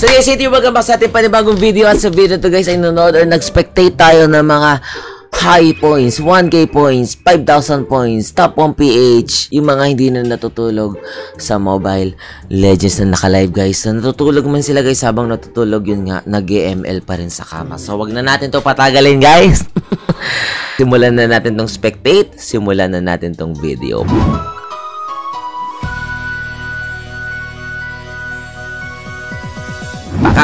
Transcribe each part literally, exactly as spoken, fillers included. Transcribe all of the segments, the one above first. So guys, ito yung welcome back sa ating panibagong video. At sa video to guys ay nanonood or nag-spectate tayo ng mga high points, one K points, five thousand points, top one P H, yung mga hindi na natutulog sa Mobile Legends na naka-live guys. Na natutulog man sila guys, habang natutulog yun nga, nag-M L pa rin sa kama. So wag na natin to patagalin guys. Simulan na natin tong spectate, simulan na natin tong video.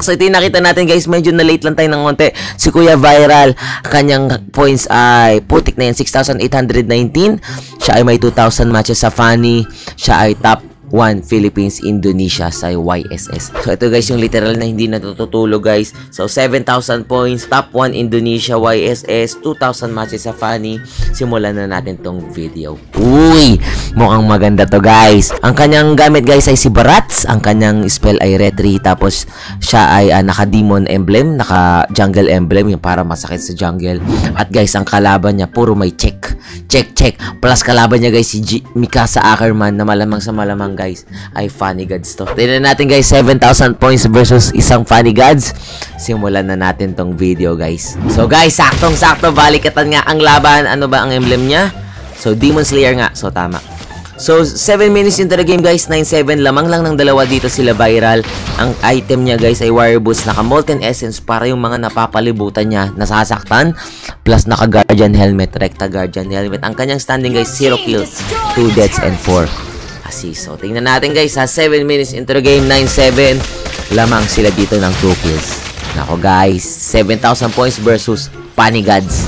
So ito yung nakita natin guys, medyo na late lang tayo ng konti. Si Kuya Viral, kanyang points ay putik na yan, six thousand eight hundred nineteen. Siya ay may two thousand matches sa Fanny. Siya ay top one Philippines, Indonesia sa Y S S. So ito guys yung literal na hindi natutulog guys. So seven thousand points, top one Indonesia Y S S, two thousand matches sa Fanny. Simulan na natin tong video. Uy! Mukhang maganda to guys. Ang kanyang gamit guys ay si Barats. Ang kanyang spell ay Retri. Tapos siya ay uh, naka Demon Emblem, naka Jungle Emblem, yung para masakit sa jungle. At guys, ang kalaban niya puro may check. Check, check. Plus kalaban niya guys si G Mikasa Ackerman, na malamang sa malamang guys ay Funny Gods to. Tignan natin guys, seven thousand points versus isang Funny Gods. Simulan na natin tong video guys. So guys, saktong sakto, balikatan nga ang laban. Ano ba ang emblem niya? So Demon Slayer nga. So tama. So, seven minutes into the game guys, nine seven lamang lang ng dalawa dito sila Viral. Ang item niya guys ay wire boost, naka molten essence para yung mga napapalibutan niya, nasasaktan. Plus naka guardian helmet, recta guardian helmet. Ang kanyang standing guys, zero kills, two deaths and four assists. So, tingnan natin guys ha, seven minutes into the game, nine seven lamang sila dito ng two kills. Nako guys, seven thousand points versus Funny Gods.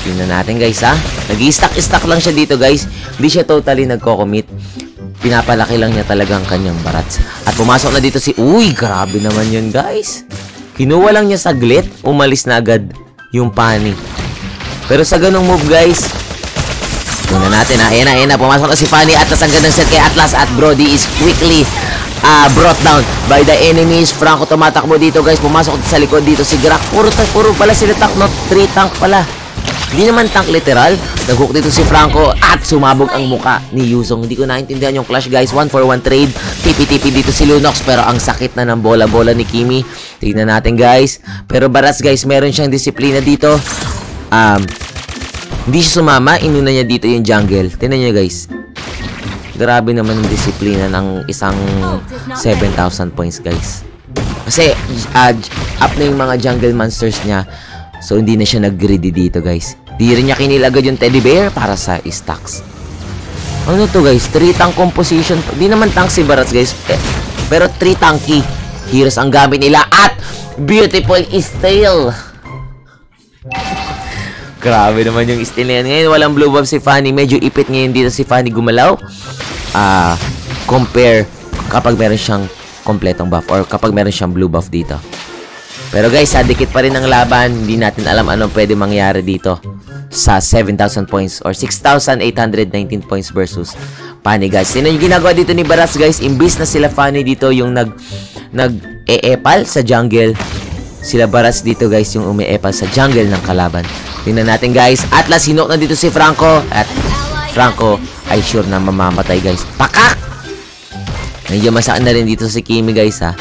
Tingnan natin guys ha. Nag-i-stack-stack lang siya dito guys. Hindi siya totally nagko-commit. Pinapalaki lang niya talaga ang kanyang Barats. At pumasok na dito si... Uy! Grabe naman yun guys. Kinuha lang niya saglit. Umalis na agad yung Pani. Pero sa ganong move guys... Tingnan natin ha. Ayan na, ayan na. Pumasok na si Pani. Atlas ang gandang set kay Atlas. At Brody is quickly... Ah, brought down by the enemies. Franco tumatakbo dito guys. Pumasok sa likod dito si Grock. Puro, puro pala sila tank. Not three tank pala. Hindi naman tank literal. Nag-hook dito si Franco at sumabog ang muka ni Yu Zhong. Hindi ko naintindihan yung clash guys. one for one trade. Tipi-tipi dito si Lunox, pero ang sakit na ng bola-bola ni Kimi. Tignan natin guys. Pero Barats guys, meron siyang disiplina dito. Um, hindi siya sumama. Inuna niya dito yung jungle. Tignan niyo guys. Grabe naman yung disiplina ng isang seven thousand points guys. Kasi uh, up na yung mga jungle monsters niya. So, hindi na siya nag-greedy dito, guys. Di rin niya kinilagad yung teddy bear para sa stacks. Ano to, guys? three tank composition. Di naman tank si Barats, guys. Pero three tanky. Heroes ang gamit nila. At beautiful steel. Grabe naman yung steel na yan. Ngayon, walang blue buff si Fanny. Medyo ipit ngayon dito si Fanny gumalaw. Ah, uh, compare kapag meron siyang kompletong buff or kapag meron siyang blue buff dito. Pero guys, sadikit pa rin ang laban. Hindi natin alam anong pwede mangyari dito sa seven thousand points or six thousand eight hundred nineteen points versus Funny Gods. Sino yung ginagawa dito ni Barats guys? Imbis na sila Funny dito yung nag nag-e-epal sa jungle, sila Barats dito guys yung umi-epal sa jungle ng kalaban. Tingnan natin guys. Atlas, hinok na dito si Franco. At Franco ay sure na mamamatay guys. Pakak! Medyo masakit na rin dito si Kimi guys ha.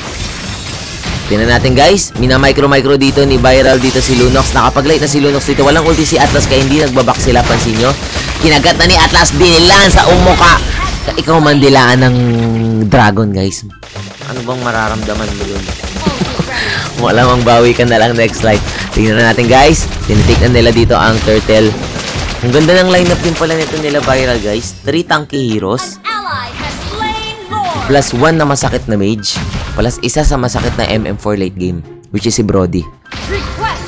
Tingnan natin guys, minamicro-micro dito ni Viral dito si Lunox. Nakapag-light na si Lunox dito. Walang ulti si Atlas kaya hindi nagbaback sila, pansin nyo. Kinagat na ni Atlas, dinilaan sa umuka. Ikaw man dilaan ng dragon guys. Ano bang mararamdaman mo yun? Walang ang bawi ka na lang next slide. Tingnan natin guys, tinitignan nila dito ang turtle. Ang ganda ng lineup din pala nito nila Viral guys. three tanky heroes. Plus one na masakit na mage. Plus isa sa masakit na M M four late game, which is si Brody.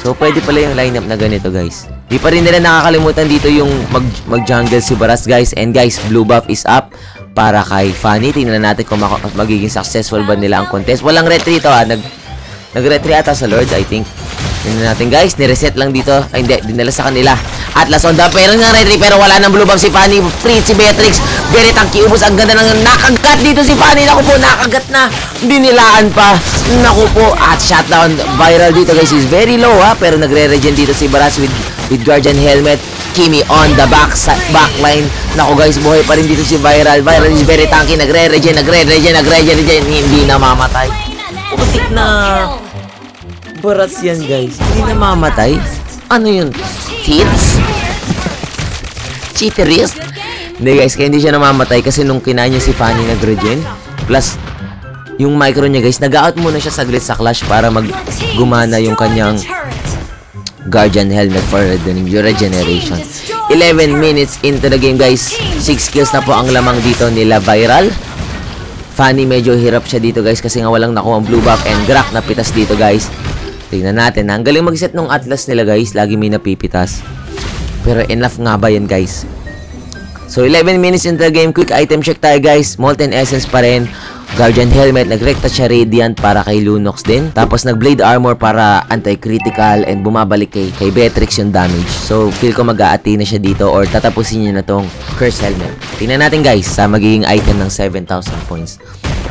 So pwede pala yung lineup na ganito guys. Di pa rin nila nakakalimutan dito yung mag, mag jungle si Barats guys. And guys, blue buff is up para kay Fanny. Tingnan natin kung magiging successful ba nila ang contest. Walang retry ito ha. Nag, nag retry ata sa Lord I think. Tingnan natin guys, nireset lang dito. Ay hindi, dinala sa kanila. Atlas on the pero nga retry, pero wala ng blue buff si Fanny. Free si Beatrix. Very tanky, ubos. Ang ganda ng nakagat dito si Fanny. Naku po, nakagat na. Dinilaan pa. Naku po. At shutdown Viral dito guys is very low ha. Pero nagre-regen dito si Barats with, with guardian helmet. Kimi on the back backline. Naku guys, buhay pa rin dito si Viral. Viral is very tanky. Nagre-regen, nagre-regen, nagre-regen. Hindi na mamatay. Putik na Barats yan, guys. Hindi na mamatay. Ano yun? Cheats? Cheaterist? Hindi, guys, kaya hindi siya namamatay kasi nung kinain niya si Fanny nag-regen. Plus, yung micro niya, guys, nag-out muna siya saglit sa clash para mag-gumana yung kanyang guardian helmet for the regeneration. eleven minutes into the game, guys. six kills na po ang lamang dito nila Viral. Fanny medyo hirap siya dito, guys, kasi nga walang nakuha ang blue buff and Grock na pitas dito, guys. Tingnan natin. Ang galing mag-set nung Atlas nila, guys. Lagi may napipitas. Pero enough nga ba yan, guys? So, eleven minutes into the game. Quick item check tayo, guys. Molten essence pa rin. Guardian helmet. Nagrekta siya radiant para kay Lunox din. Tapos, nag-blade armor para anti-critical. And bumabalik kay, kay Beatrix yung damage. So, feel ko mag-aati na siya dito. Or tatapusin niya na tong curse helmet. Tingnan natin, guys, sa magiging item ng seven thousand points.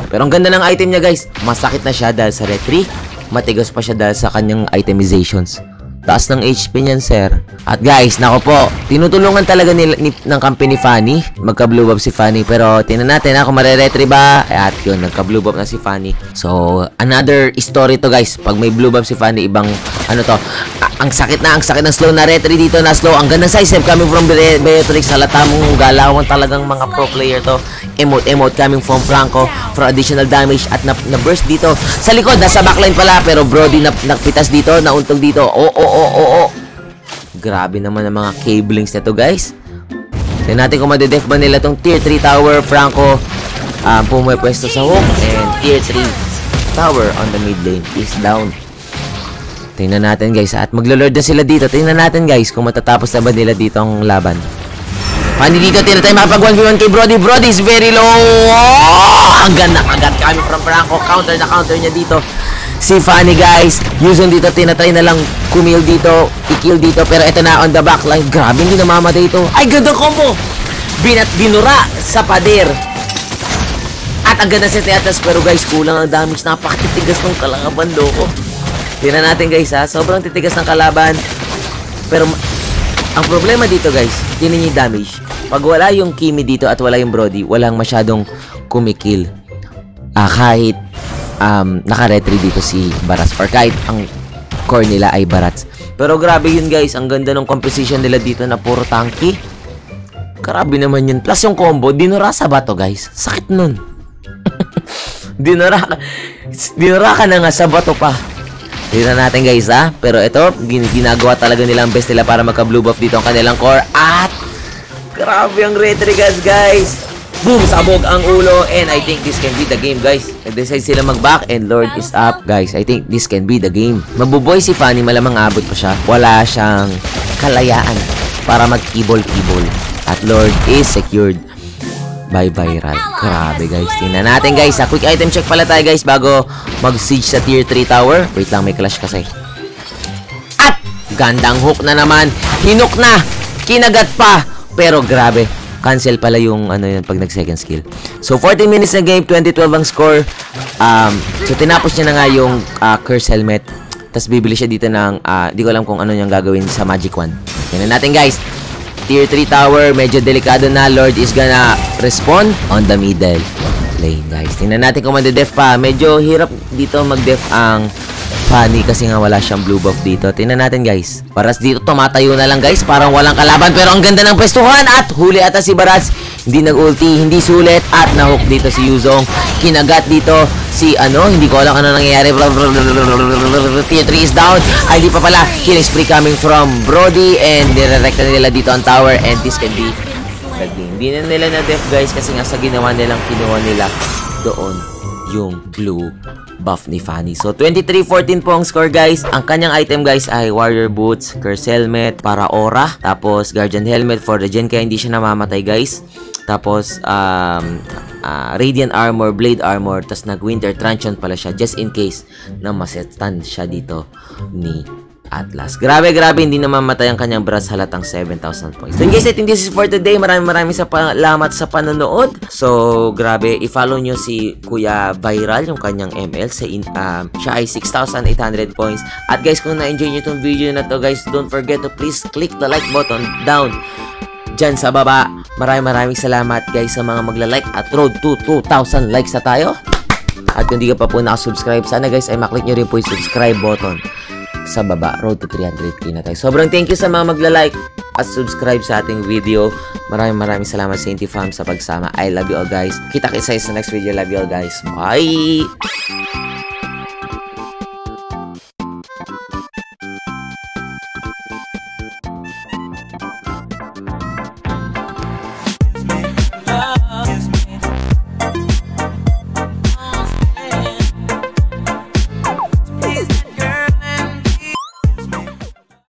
Pero ang ganda ng item niya, guys. Masakit na siya dahil sa Retri. Matigas pa siya dahil sa kanyang itemizations. Taas ng H P niyan, sir. At guys, nako po, tinutulungan talaga ni, ni, ng company Fanny. Magka-blue buff si Fanny. Pero tingnan natin ha, kung mare-retry ba. At yun, nagka-blue buff na si Fanny. So, another story to, guys. Pag may blue buff si Fanny, ibang ano to. A ang sakit na, ang sakit ng slow na retry dito na slow. Ang ganda size save coming from Beatrix. Halata mong galawan talagang mga pro player to. Emote, emote coming from Franco for additional damage. At na-burst na dito. Sa likod, nasa backline pala. Pero Brody na nagpitas dito, nauntog dito. Oo, oo. Oo, oo, oo. Grabe naman ang mga cablings na to, guys. Tignan natin kung madedef ba nila tong tier three tower. Franco um, pumwepuesto sa hook. And tier three tower on the mid lane is down. Tignan natin, guys. At maglo-lord na sila dito. Tignan natin, guys, kung matatapos na ba nila dito ang laban. Funny dito. Tignan tayo makapag one v one kay Brody. Brody is very low. Oh! Ang ganda. Agad kami from Franco. Counter na counter niya dito. Si Fanny, guys, using dito, tinatry na lang kumil dito, i-kill dito. Pero ito na on the backline. Grabe, hindi namamatay ito. Ay, ganda combo! Binat binura sa pader. At ang ganda si Atlas. Pero guys, kulang ang damage. Napakatitigas ng kalaban, loko. Tingnan natin, guys, ha. Sobrang titigas ng kalaban. Pero ang problema dito, guys, yun yung damage. Pag wala yung Kimi dito at wala yung Brody, walang masyadong kumikil. Ah, kahit Um, naka-retry dito si Barats or kahit ang core nila ay Barats. Pero grabe yun, guys. Ang ganda ng composition nila dito na puro tanky. Grabe naman yun. Plus yung combo, dinura sa bato, guys. Sakit nun. Dinura ka, dinura ka na nga sa bato pa. Tignan natin, guys, ha. Pero ito, ginagawa talaga nila ang best nila para magka-blue buff dito ang kanilang core. At grabe ang retry, guys, guys. Boom! Sabog ang ulo. And I think this can be the game, guys. Nag-decide sila mag-back and Lord is up, guys. I think this can be the game. Mabuboy si Fanny. Malamang abot pa siya. Wala siyang kalayaan para mag-kibol-kibol. At Lord is secured by Viral. Grabe, guys. Tingnan natin, guys. Ha? Quick item check pala tayo, guys, bago mag-siege sa tier three tower. Wait lang, may clash kasi. At gandang hook na naman. Hinok na. Kinagat pa. Pero grabe. Cancel pala yung ano yun pag nag-second skill. So, fourteen minutes na game. twenty twelve ang score. Um, so, tinapos niya na nga yung uh, curse helmet. Tapos, bibili siya dito ng, uh, di ko alam kung ano yung gagawin sa magic wand. Yan na natin, guys. Tier three tower. Medyo delikado na. Lord is gonna respond on the middle lane, guys. Tingnan natin kung mag-def pa. Medyo hirap dito mag-def ang Funny kasi nga wala siyang blue buff dito. Tingnan natin, guys. Barats dito tumatayo na lang, guys. Parang walang kalaban. Pero ang ganda ng pwestuhan. At huli ata si Barats. Hindi nag-ulti. Hindi sulit. At nahook dito si Yu Zhong. Kinagat dito si ano. Hindi ko alam ano nangyayari. Tier three is down. Ay, di pa pala. Killing spree coming from Brody. And nirerekta nila dito ang tower. And this can be the game. Hindi na nila na def, guys. Kasi nga sa ginawa nilang kinuha nila doon yung blue buff ni Fanny. So, twenty-three fourteen po ang score, guys. Ang kanyang item, guys, ay wire boots, curse helmet para aura, tapos guardian helmet for regen kaya hindi siya namamatay, guys. Tapos, um, uh, radiant armor, blade armor, tapos nag-winter truncheon pala siya just in case na masetan siya dito ni Atlas. Grabe, grabe. Hindi naman matay ang kanyang Barats. Halatang seven thousand points. So, guys, I think this is for today. Maraming maraming salamat sa panonood. So, grabe. I-follow nyo si Kuya Viral, yung kanyang M L. Sa in, um, siya ay six thousand eight hundred points. At guys, kung na-enjoy nyo tong video na to, guys, don't forget to please click the like button down dyan sa baba. Maraming maraming salamat, guys, sa mga magla-like. At road to two thousand likes na tayo. At kung hindi ka pa po nakasubscribe, sana guys ay maklik nyo rin po yung subscribe button sa baba. Road to three hundred K na tayo. Sobrang thank you sa mga magla-like at subscribe sa ating video. Maraming maraming salamat sa Inti Fam sa pagsama. I love you all guys. Kita-kita sa next video. Love you all guys. Bye!